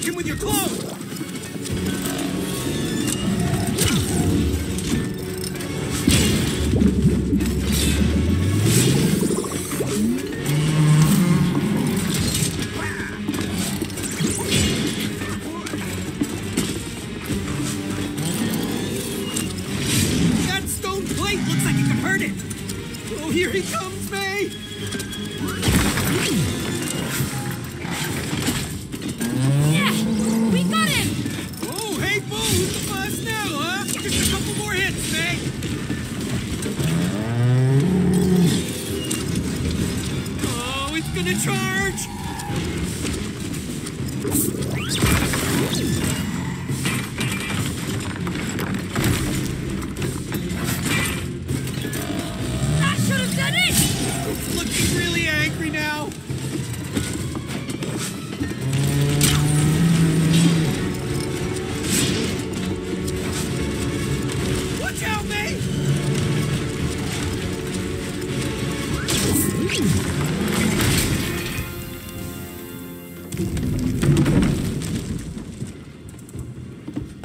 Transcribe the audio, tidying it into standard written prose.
Prick him with your clothes! Charge!